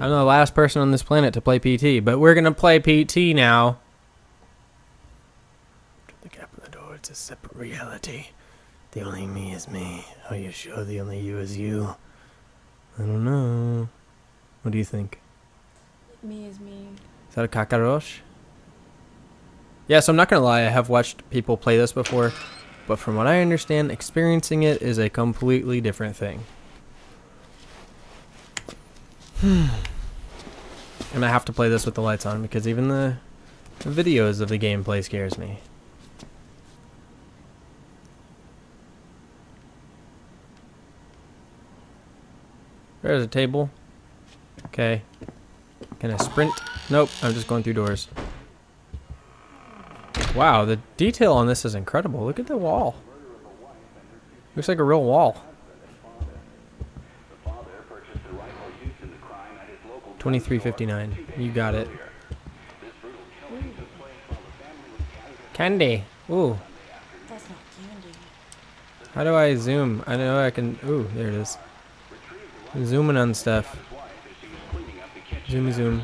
I'm the last person on this planet to play PT, but we're gonna play PT now. The gap in the door, it's a separate reality. The only me is me. Are you sure the only you is you? I don't know. What do you think? Me is me. Is that a Kakarosh? Yeah, so I'm not gonna lie, I have watched people play this before, but from what I understand, experiencing it is a completely different thing. I'm gonna have to play this with the lights on because even the videos of the gameplay scares me. There's a table. Okay. Can I sprint? Nope, I'm just going through doors. Wow, the detail on this is incredible. Look at the wall. Looks like a real wall. 2359. You got it. Candy. Ooh. That's not candy. How do I zoom? I know I can. Ooh, there it is. I'm zooming on stuff. Zoom, zoom.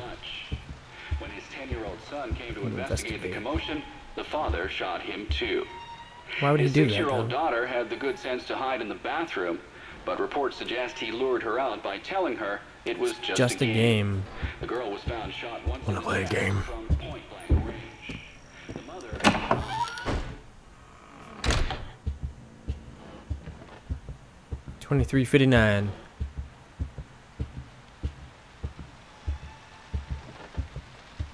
When his 10-year-old son came to investigate the commotion, the father shot him too. Why would he do that? His 6-year-old daughter had the good sense to hide in the bathroom, but reports suggest he lured her out by telling her it was just a game. The girl was found shot once. Wanna play a game? From point blank range. The mother... $23.59.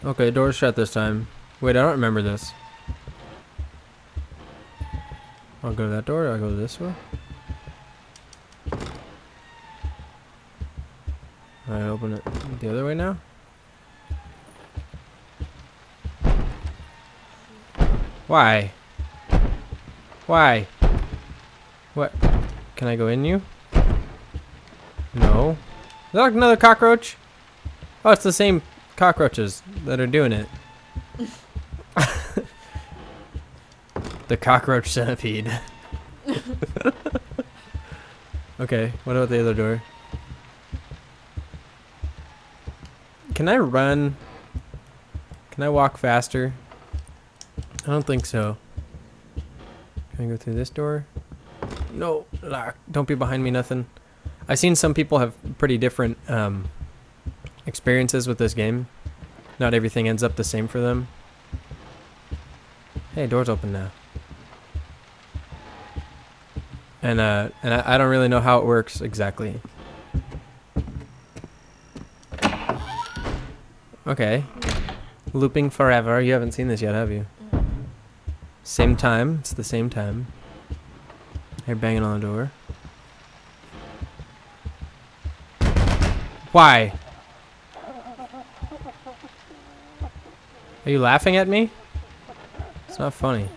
Okay, door's shut this time. Wait, I don't remember this. I'll go to that door, I'll go this way. I open it the other way now. Why? Why? What? Can I go in you? No. Is that another cockroach? Oh, it's the same cockroaches that are doing it. The cockroach centipede. Okay, what about the other door? Can I run? Can I walk faster? I don't think so. Can I go through this door? No, lock. Don't be behind me, nothing. I've seen some people have pretty different experiences with this game. Not everything ends up the same for them. Hey, door's open now. And I don't really know how it works exactly. Okay. Looping forever. You haven't seen this yet, have you? Same time. It's the same time. They're banging on the door. Why? Are you laughing at me? It's not funny.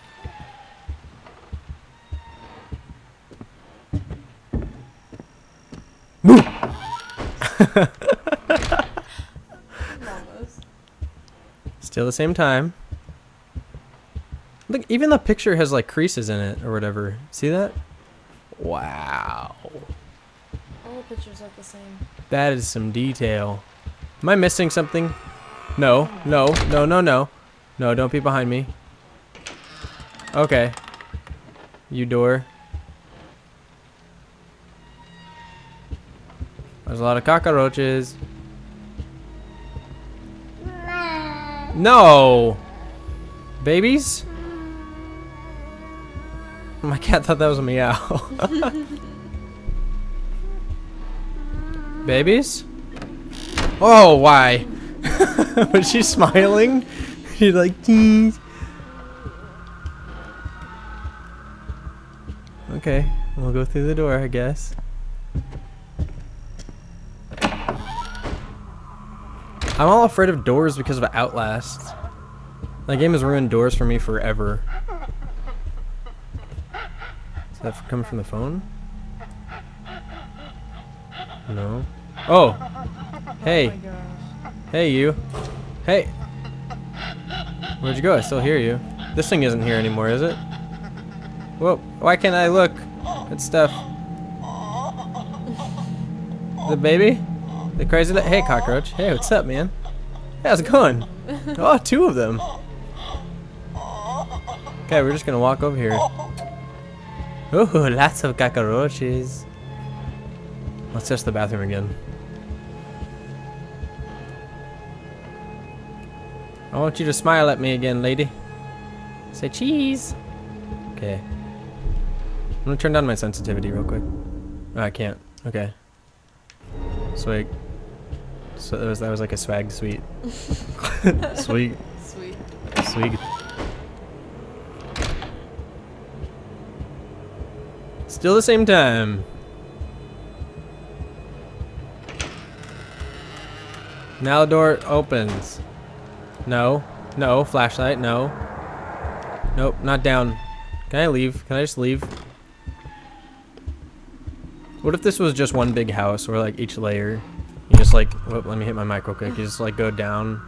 Still the same time. Look, even the picture has like creases in it or whatever. See that? Wow. All the pictures look the same. That is some detail. Am I missing something? No, no, no, no, no. No, don't be behind me. Okay. You door. There's a lot of cockroaches. No! Babies? My cat thought that was a meow. Babies? Oh, why? Was she smiling? She's like, tease. Okay, we'll go through the door, I guess. I'm all afraid of doors because of Outlast. That game has ruined doors for me forever. Is that coming from the phone? No. Oh! Hey! Hey, you. Hey! Where'd you go? I still hear you. This thing isn't here anymore, is it? Whoa, why can't I look at stuff? The baby? The crazy li- Hey, cockroach. Hey, what's up, man? Hey, how's it going? Oh, two of them. Okay, we're just gonna walk over here. Ooh, lots of cockroaches. Let's test the bathroom again. I want you to smile at me again, lady. Say cheese. Okay. I'm gonna turn down my sensitivity real quick. Oh, I can't. Okay. Swig. So that was like a swag sweet. Sweet. Sweet. Sweet. Still the same time. Now the door opens. No. No. Flashlight. No. Nope. Not down. Can I leave? Can I just leave? What if this was just one big house where like each layer, you just like, whoop, let me hit my mic real quick. You just like go down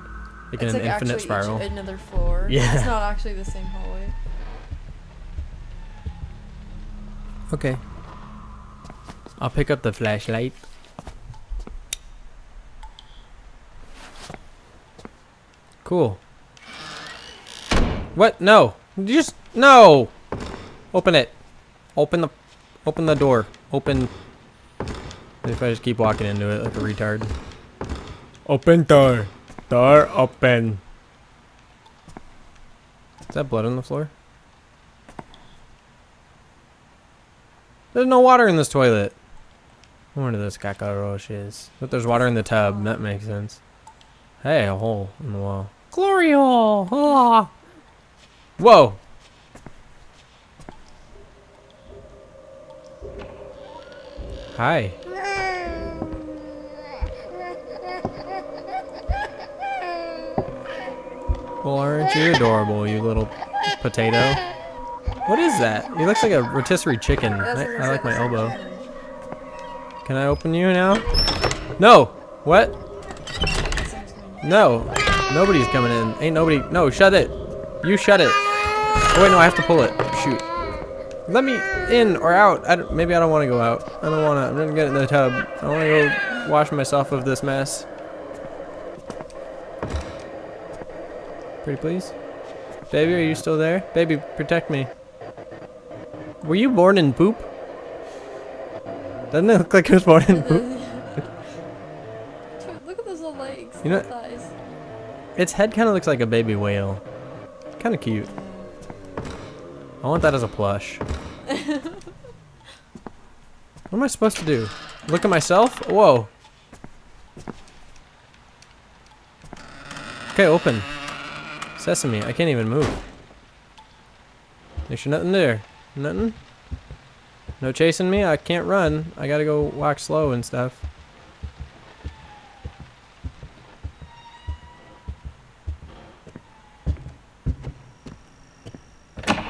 like it's in like an infinite spiral. Another floor. Yeah. It's not actually the same hallway. Okay. I'll pick up the flashlight. Cool. What? No. Just no. Open it. Open the door. Open. If I just keep walking into it like a retard. Open door. Door open. Is that blood on the floor? There's no water in this toilet. One of those cockroaches. But there's water in the tub. That makes sense. Hey, a hole in the wall. Glory hole! Oh. Whoa! Hi. Well, aren't you adorable, you little potato? What is that? He looks like a rotisserie chicken. I like my elbow. Can I open you now? No! What? No. Nobody's coming in. Ain't nobody. No, shut it. You shut it. Oh, wait, no, I have to pull it. Shoot. Let me in or out. Maybe I don't want to go out. I don't want to. I'm going to get in the tub. I want to go wash myself of this mess. Pretty please? Baby, are you still there? Baby, protect me. Were you born in poop? Doesn't it look like I was born in poop? Look at those little legs. You know, thighs. Its head kind of looks like a baby whale. Kind of cute. I want that as a plush. What am I supposed to do? Look at myself? Whoa. Okay, open. Sesame, I can't even move. There's nothing there. Nothing? No chasing me? I can't run. I gotta go walk slow and stuff.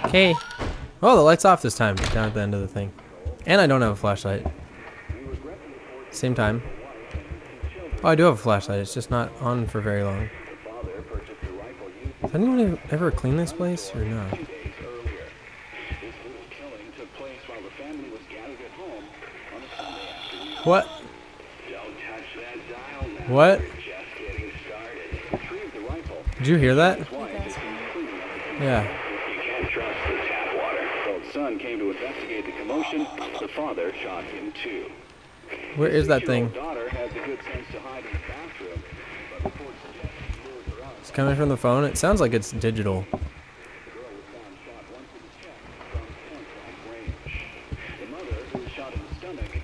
Okay. Oh, the light's off this time, down at the end of the thing. And I don't have a flashlight. Same time. Oh, I do have a flashlight. It's just not on for very long. Has anyone ever cleaned this place or no? What? What? Did you hear that? Yeah. Son came to investigate the commotion. The father shot him too. Where is that thing? It's coming from the phone. It sounds like it's digital. The mother who shot in the stomach.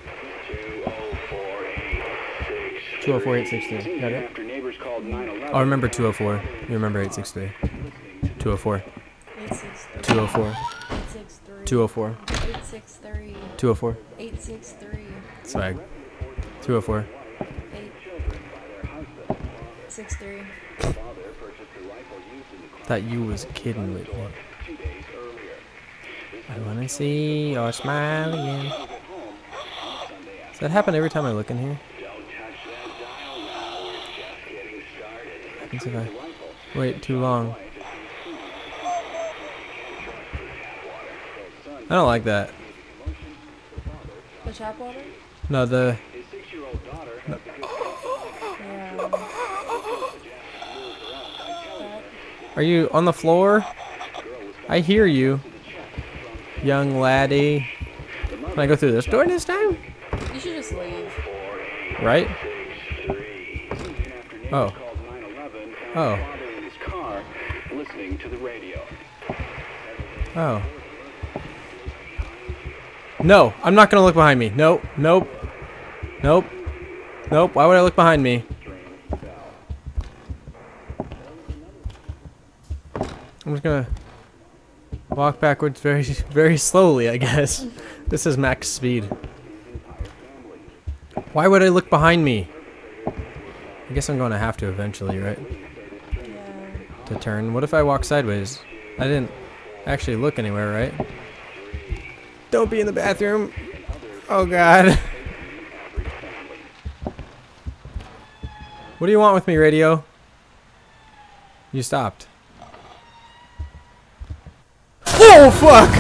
20486. 20486. Got it. I remember 204. You remember 863. 204. 204. 204. 863. 204. 863. Swag. 204. 863. Thought you was kidding with me. I wanna see your smile again. Does that happen every time I look in here? Happens if I wait too long. I don't like that. The tap water? No, the Are you on the floor? I hear you, young laddie. Can I go through this door this time? You should just leave. Right? Oh. Oh. Oh. No, I'm not gonna look behind me. Nope. Nope. Nope. Nope. Why would I look behind me? I'm just gonna walk backwards very slowly, I guess. This is max speed. Why would I look behind me? I guess I'm gonna have to eventually, right? Yeah. To turn. What if I walk sideways? I didn't actually look anywhere, right? Don't be in the bathroom. Oh god. What do you want with me, radio? You stopped. Oh fuck!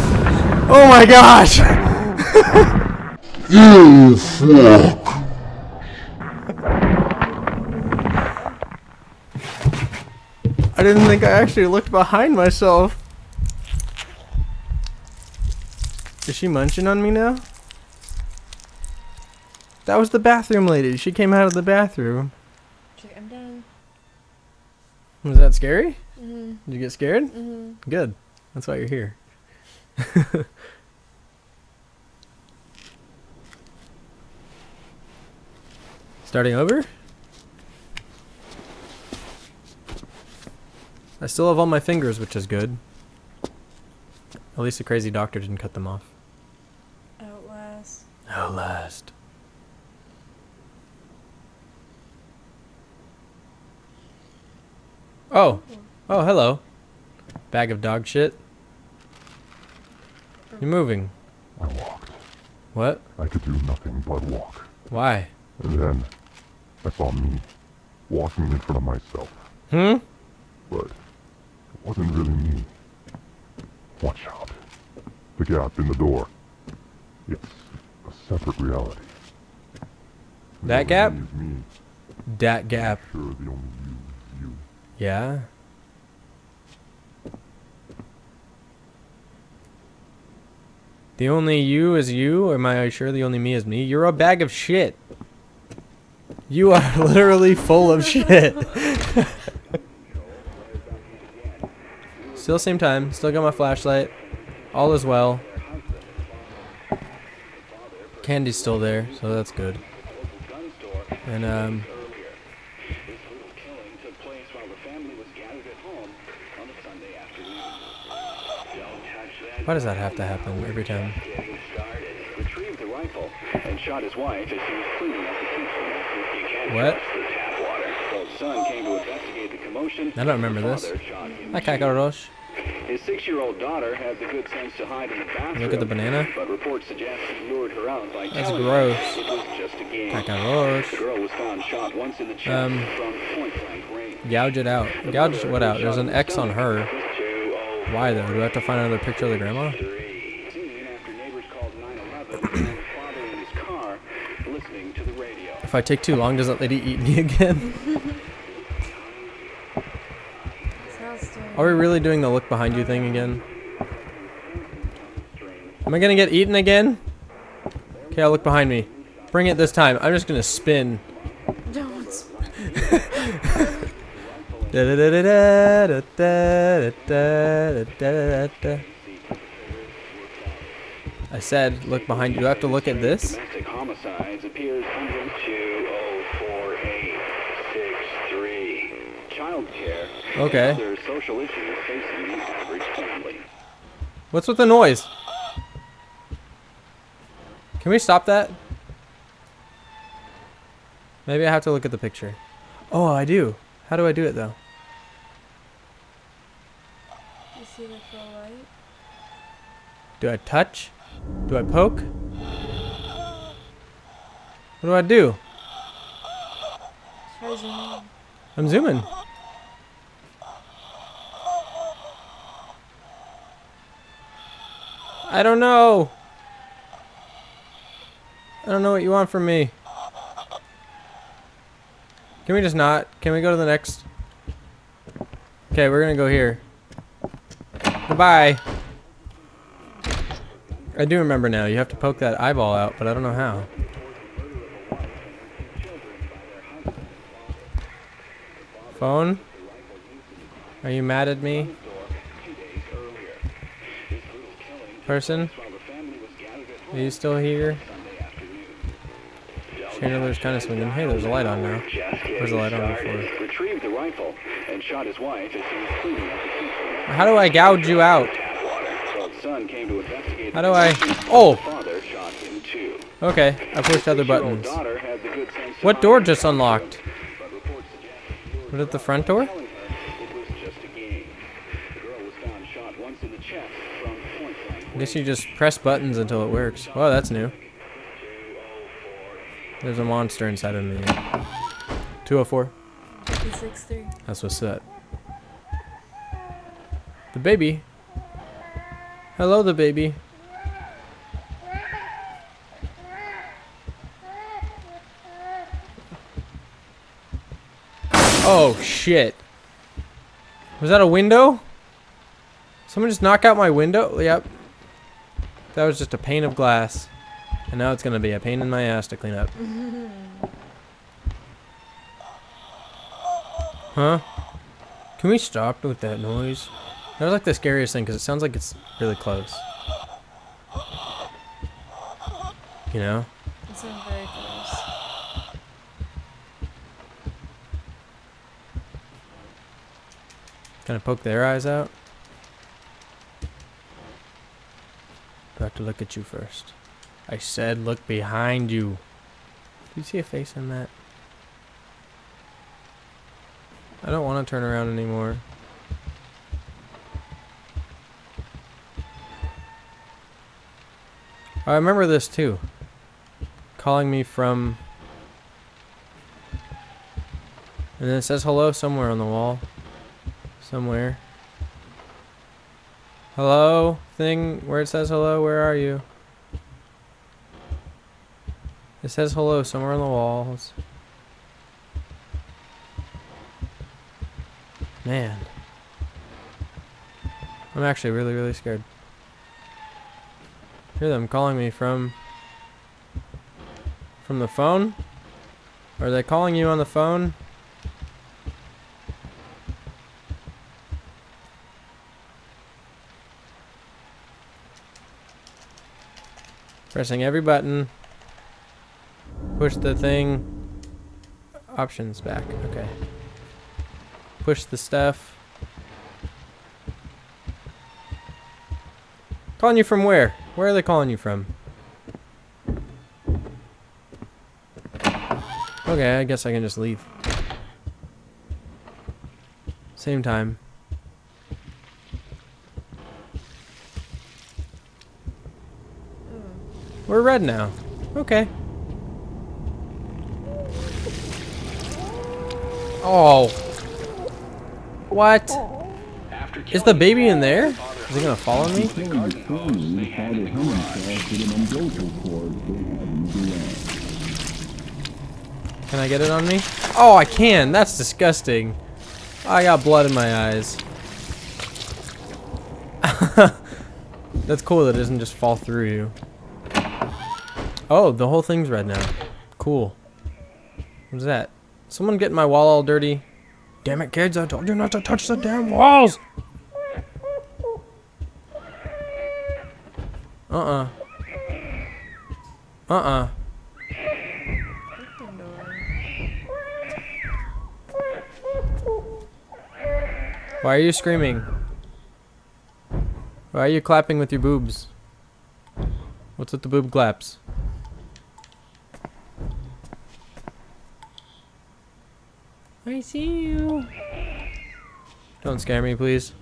Oh my gosh! You fuck! I didn't think I actually looked behind myself. Is she munching on me now? That was the bathroom lady. She came out of the bathroom. I'm done. Was that scary? Mm-hmm. Did you get scared? Mm-hmm. Good. That's why you're here. Starting over? I still have all my fingers, which is good. At least the crazy doctor didn't cut them off. Outlast. Outlast. Oh. Oh, hello. Bag of dog shit. You're moving. I walked. What? I could do nothing but walk. Why? And then I saw me walking in front of myself. Hmm? But it wasn't really me. Watch out. The gap in the door. It's a separate reality. That gap? Me. That gap. I'm sure the only you. Yeah? The only you is you? Or am I sure the only me is me? You're a bag of shit. You are literally full of shit. Still same time. Still got my flashlight. All is well. Candy's still there, so that's good. And, why does that have to happen every time? What? I don't remember this. Hi, Kakarosh. His 6-year-old daughter had the good sense to hide in the bathroom. Look at the banana. But reports suggest he lured her out by telling her it was just a game. Kakarosh. The girl was found shot once in the chest from point blank range. Gouge it out. Gouge what out? There's an X on her. Why though? Do I have to find another picture of the grandma? If I take too long, does that lady eat me again? Are we really doing the look behind you thing again? Am I gonna get eaten again? Okay, I'll look behind me. Bring it this time. I'm just gonna spin. Don't spin. I said, look behind you. Do I have to look at this? Okay. What's with the noise? Can we stop that? Maybe I have to look at the picture. Oh, I do. How do I do it though? Do I touch? Do I poke? What do I do? I'm zooming. I don't know. I don't know what you want from me. Can we just not? Can we go to the next? Okay, we're gonna go here. Goodbye. I do remember now. You have to poke that eyeball out, but I don't know how. Phone? Are you mad at me? Person? Are you still here? Chandler's kind of swinging. Hey, there's a light on now. There's a light on before. How do I gouge you out? How do I... Oh! Okay, I pushed other buttons. What door just unlocked? Was it the front door? I guess you just press buttons until it works. Whoa, that's new. There's a monster inside of me. 204. 263. That's what's up. The baby. Hello, the baby. Oh, shit. Was that a window? Someone just knocked out my window? Yep. That was just a pane of glass. And now it's going to be a pain in my ass to clean up. Huh? Can we stop with that noise? That was like the scariest thing because it sounds like it's really close. You know? It sounds very close. Kind of poke their eyes out. I have to look at you first. I said look behind you. Do you see a face in that? I don't want to turn around anymore. I remember this too. Calling me from... And then it says hello somewhere on the wall. Somewhere. Hello thing where it says hello, where are you? It says hello somewhere on the walls. Man. I'm actually really, really scared. I hear them calling me from the phone? Are they calling you on the phone? Pressing every button. Push the thing. Options back. Okay. Push the stuff. Calling you from where? Where are they calling you from? Okay, I guess I can just leave. Same time. We're red now. Okay. Oh. What? Is the baby in there? Is he gonna follow me? Can I get it on me? Oh, I can. That's disgusting. I got blood in my eyes. That's cool that it doesn't just fall through you. Oh, the whole thing's red now. Cool. What's that? Someone getting my wall all dirty. Damn it, kids, I told you not to touch the damn walls! Uh-uh. Uh-uh. Why are you screaming? Why are you clapping with your boobs? What's with the boob claps? I see you. Don't scare me, please.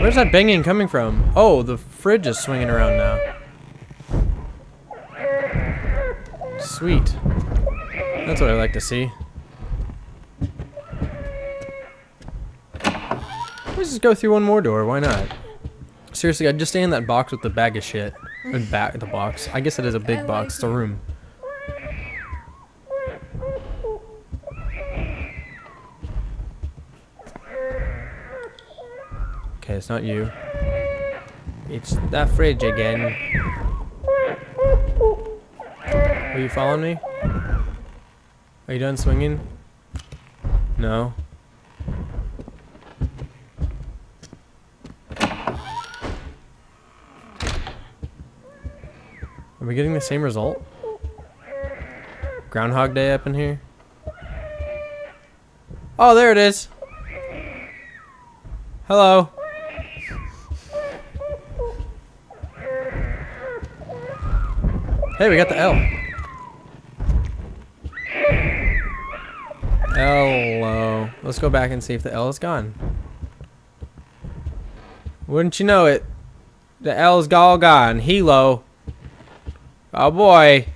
Where's that banging coming from? Oh, the fridge is swinging around now. Sweet. That's what I like to see. Let's just go through one more door. Why not? seriously, I'd just stay in that box with the bag of shit. And back the box. I guess it is a big box. It's a room. Okay, it's not you. It's that fridge again. Are you following me? Are you done swinging? No. Are we getting the same result? Groundhog Day up in here? Oh, there it is! Hello! Hey, we got the L. Hello. Let's go back and see if the L is gone. Wouldn't you know it? The L's all gone. Hilo. Oh boy.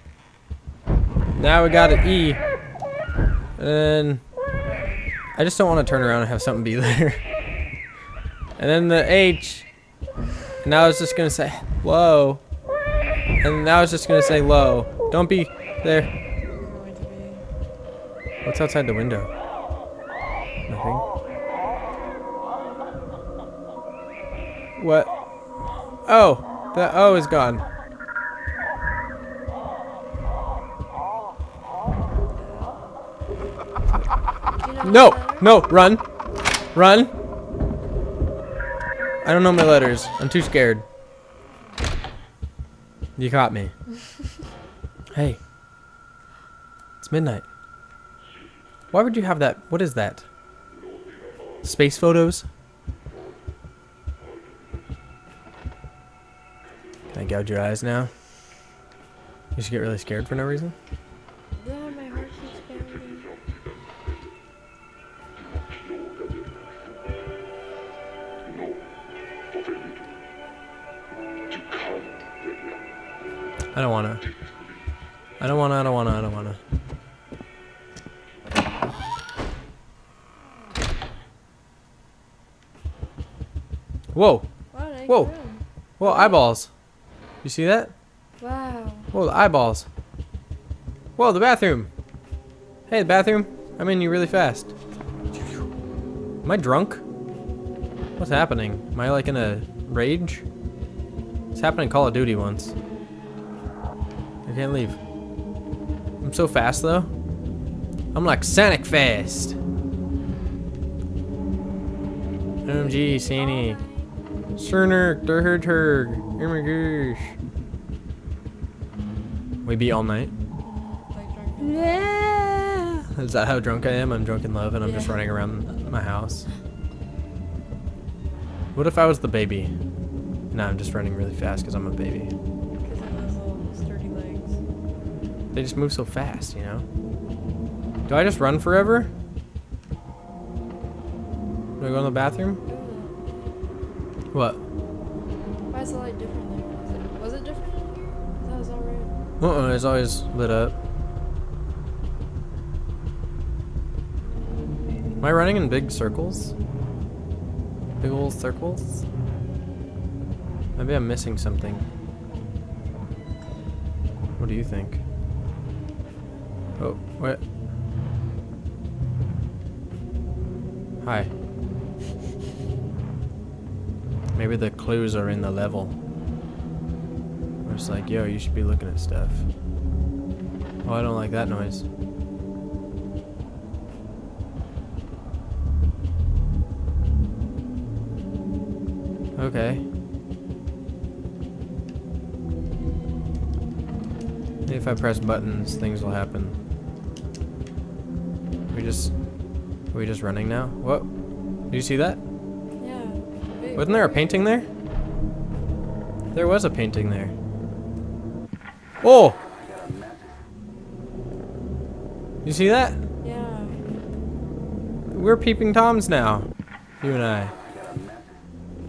Now we got an E. And I just don't want to turn around and have something be there. And then the H. And now it's just going to say, whoa. And now it's just going to say, low. Don't be there. What's outside the window? Nothing. What? Oh, the O is gone. No, no, run, run. I don't know my letters. I'm too scared. You caught me. Hey, it's midnight. Why would you have that? What is that? Space photos? Can I gouge your eyes now? You should get really scared for no reason. Yeah, my heart keeps pounding. I don't wanna. I don't wanna, I don't wanna, I don't wanna. Whoa! Wow, nice. Whoa! Room. Whoa, eyeballs! You see that? Wow. Whoa, the eyeballs. Whoa, the bathroom! Hey, the bathroom! I'm in you really fast. Am I drunk? What's happening? Am I like in a rage? It's happened in Call of Duty once. I can't leave. I'm so fast though. I'm like Sonic fast. MG, Sonic. Cerner, Durherg, Ermagoosh. We be all night? Yeah. Is that how drunk I am? I'm drunk in love and I'm just running around my house. What if I was the baby? Nah, I'm just running really fast because I'm a baby. They just move so fast, you know? Do I just run forever? Do I go in the bathroom? What? Why is the light different there? Was it different? That was alright. Uh-uh, it's always lit up. Am I running in big circles? Big old circles? Maybe I'm missing something. What do you think? Oh, what? Hi. Maybe the clues are in the level. I'm just like, yo, you should be looking at stuff. Oh, I don't like that noise. Okay. If I press buttons, things will happen. Are we just running now? What? Do you see that? Yeah. Wait, wasn't there a painting there? There was a painting there. Oh! You see that? Yeah. We're peeping toms now. You and I.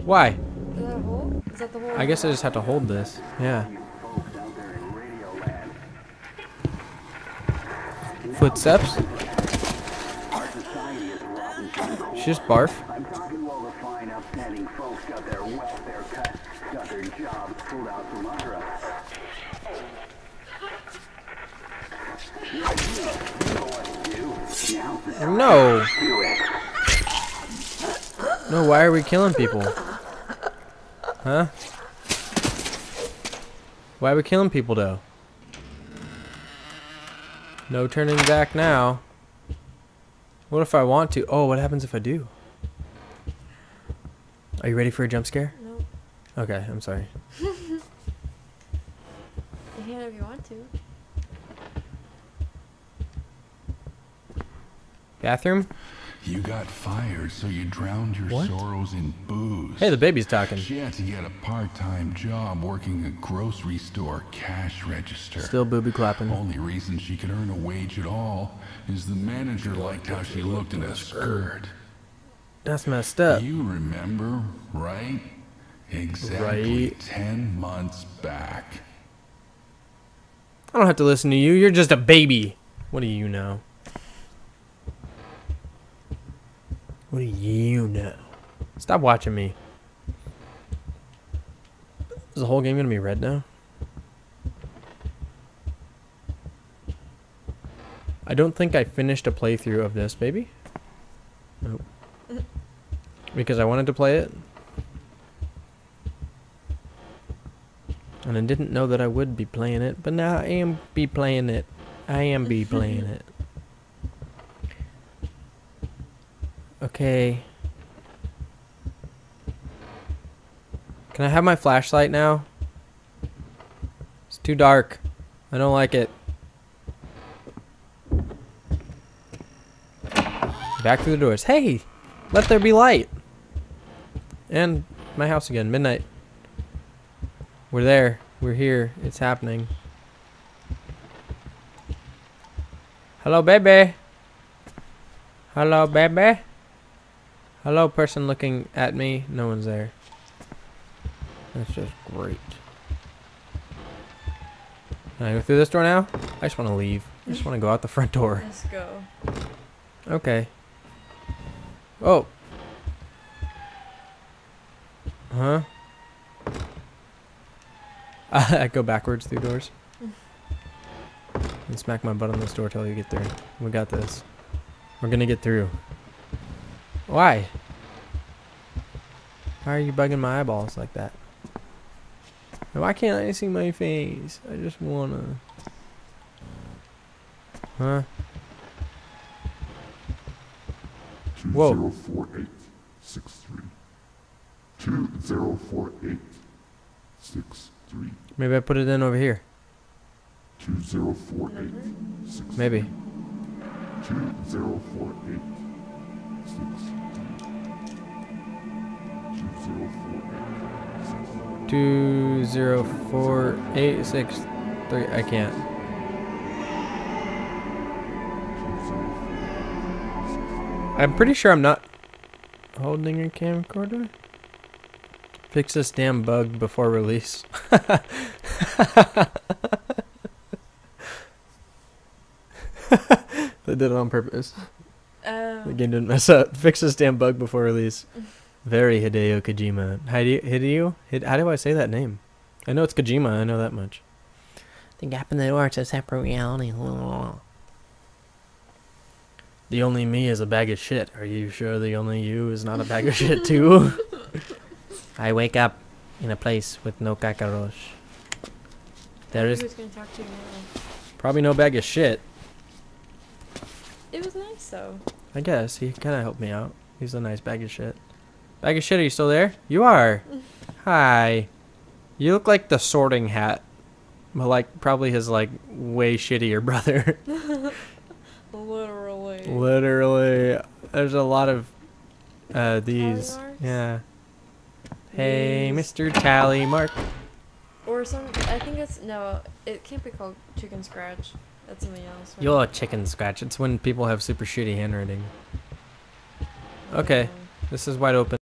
Why? Is that a hole? Is that the hole? I guess I just have to hold this. Yeah. Footsteps? She just barf. I'm talking while the fine upstanding folks got their cut. job pulled out from under us. No! No, why are we killing people? Huh? Why are we killing people, though? No turning back now. What if I want to? Oh, what happens if I do? Are you ready for a jump scare? No. Okay, I'm sorry. You can if you want to. Bathroom? You got fired, so you drowned your sorrows in booze. Hey, the baby's talking. She had to get a part-time job working a grocery store cash register. Still booby clapping. Only reason she could earn a wage at all is the manager liked how she looked in a skirt. That's messed up. You remember, right? Exactly right. 10 months back. I don't have to listen to you. You're just a baby. What do you know? What do you know? Stop watching me. Is the whole game gonna be red now? I don't think I finished a playthrough of this, baby. Nope. Because I wanted to play it. And I didn't know that I would be playing it, but now I am be playing it. I am be playing it. Okay. Can I have my flashlight now? It's too dark. I don't like it. Back through the doors. Hey! Let there be light! And my house again. Midnight. We're there. We're here. It's happening. Hello, baby! Hello, baby! Hello, person looking at me. No one's there. That's just great. Can I go through this door now? I just want to leave. I just want to go out the front door. Let's go. Okay. Oh. Huh? I go backwards through doors. And smack my butt on this door till you get through. We got this. We're gonna get through. Why? Why are you bugging my eyeballs like that? Why can't I see my face? I just wanna... Huh? Whoa. 204863. 204863. Maybe I put it in over here. 204863. Maybe. 204863. 204863. I can't. 204863. I'm pretty sure I'm not holding a camcorder. Fix this damn bug before release. They did it on purpose. The game didn't mess up. Fix this damn bug before release. Very Hideo Kojima. Hideo? How do I say that name? I know it's Kojima, I know that much. The gap in the door to separate reality. The only me is a bag of shit. Are you sure the only you is not a bag of shit too? I wake up in a place with no cockroach. There is gonna talk to you now. Probably no bag of shit. It was nice though. I guess. He kinda helped me out. He's a nice bag of shit. Bag of shit, are you still there? You are. Hi. You look like the Sorting Hat. But like probably his like way shittier brother. Literally. Literally. There's a lot of these. Tally marks? Yeah. Hey, these. Mr. Tally Mark. Or some I think it's no, it can't be called Chicken Scratch. That's something else. Right? You're a Chicken Scratch. It's when people have super shitty handwriting. Okay. This is wide open.